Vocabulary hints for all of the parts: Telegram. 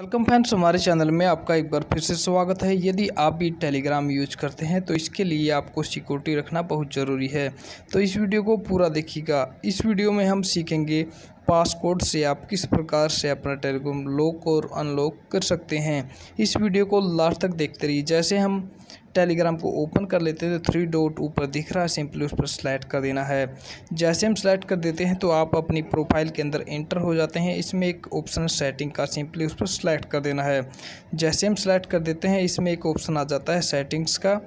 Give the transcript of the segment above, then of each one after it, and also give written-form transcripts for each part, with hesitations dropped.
Welcome friends, हमारे channel में आपका एक बार फिर से स्वागत है। यदि आप भी टेलीग्राम यूज करते हैं तो इसके लिए आपको सिक्योरिटी रखना बहुत ज़रूरी है, तो इस वीडियो को पूरा देखिएगा। इस वीडियो में हम सीखेंगे पासकोड से आप किस प्रकार से अपना टेलीग्राम लॉक और अनलॉक कर सकते हैं। इस वीडियो को लास्ट तक देखते रहिए। जैसे हम टेलीग्राम को ओपन कर लेते हैं तो 3 डॉट ऊपर दिख रहा है, सिंपली उस पर स्लाइड कर देना है। जैसे हम स्लाइड कर देते हैं तो आप अपनी प्रोफाइल के अंदर एंटर हो जाते हैं। इसमें एक ऑप्शन सेटिंग का, सिंपली उस पर स्लाइड कर देना है। जैसे हम स्लाइड कर देते हैं इसमें एक ऑप्शन आ जाता है सेटिंग्स का,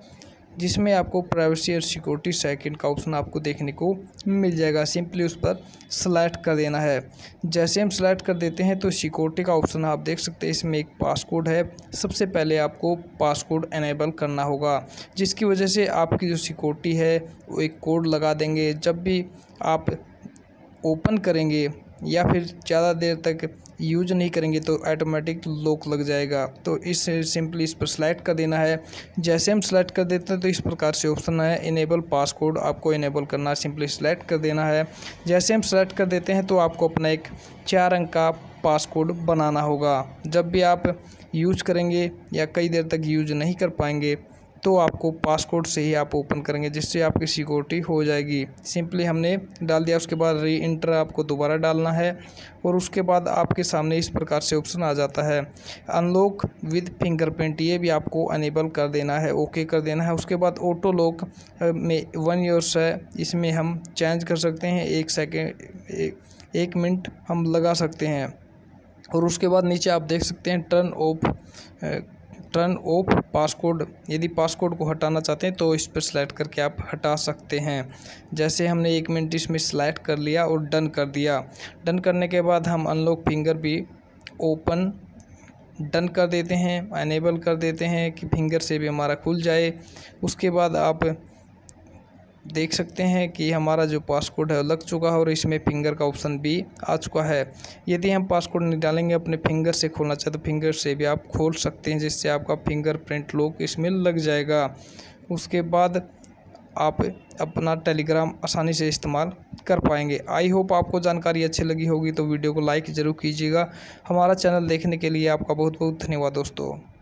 जिसमें आपको प्राइवेसी और सिक्योरिटी सेकंड का ऑप्शन आपको देखने को मिल जाएगा। सिंपली उस पर सेलेक्ट कर देना है। जैसे हम सेलेक्ट कर देते हैं तो सिक्योरिटी का ऑप्शन आप देख सकते हैं, इसमें एक पासकोड है। सबसे पहले आपको पासकोड एनेबल करना होगा, जिसकी वजह से आपकी जो सिक्योरिटी है वो एक कोड लगा देंगे। जब भी आप ओपन करेंगे या फिर ज़्यादा देर तक यूज नहीं करेंगे तो ऑटोमेटिक लॉक लग जाएगा। तो इस सिंपली इस पर सेलेक्ट कर देना है। जैसे हम सेलेक्ट कर देते हैं तो इस प्रकार से ऑप्शन है इनेबल पासकोड, आपको इनेबल करना है, सिंपली सेलेक्ट कर देना है। जैसे हम सेलेक्ट कर देते हैं तो आपको अपना एक 4 अंक का पासकोड बनाना होगा। जब भी आप यूज करेंगे या कई देर तक यूज नहीं कर पाएंगे तो आपको पासकोड से ही आप ओपन करेंगे, जिससे आपकी सिक्योरिटी हो जाएगी। सिंपली हमने डाल दिया, उसके बाद री इंटर आपको दोबारा डालना है और उसके बाद आपके सामने इस प्रकार से ऑप्शन आ जाता है अनलॉक विद फिंगरप्रिंट, ये भी आपको अनेबल कर देना है, ओके कर देना है। उसके बाद ऑटो लॉक में 1 ईयर्स है, इसमें हम चेंज कर सकते हैं, 1 मिनट हम लगा सकते हैं। और उसके बाद नीचे आप देख सकते हैं टर्न ऑफ पासकोड, यदि पासकोड को हटाना चाहते हैं तो इस पर सेलेक्ट करके आप हटा सकते हैं। जैसे हमने 1 मिनट इसमें सेलेक्ट कर लिया और डन कर दिया। डन करने के बाद हम अनलॉक फिंगर भी ओपन डन कर देते हैं, एनेबल कर देते हैं कि फिंगर से भी हमारा खुल जाए। उसके बाद आप देख सकते हैं कि हमारा जो पासकोड है लग चुका है और इसमें फिंगर का ऑप्शन भी आ चुका है। यदि हम पासकोड नहीं डालेंगे, अपने फिंगर से खोलना चाहते तो फिंगर से भी आप खोल सकते हैं, जिससे आपका फिंगरप्रिंट लॉक इसमें लग जाएगा। उसके बाद आप अपना टेलीग्राम आसानी से इस्तेमाल कर पाएंगे। आई होप आपको जानकारी अच्छी लगी होगी, तो वीडियो को लाइक ज़रूर कीजिएगा। हमारा चैनल देखने के लिए आपका बहुत बहुत धन्यवाद दोस्तों।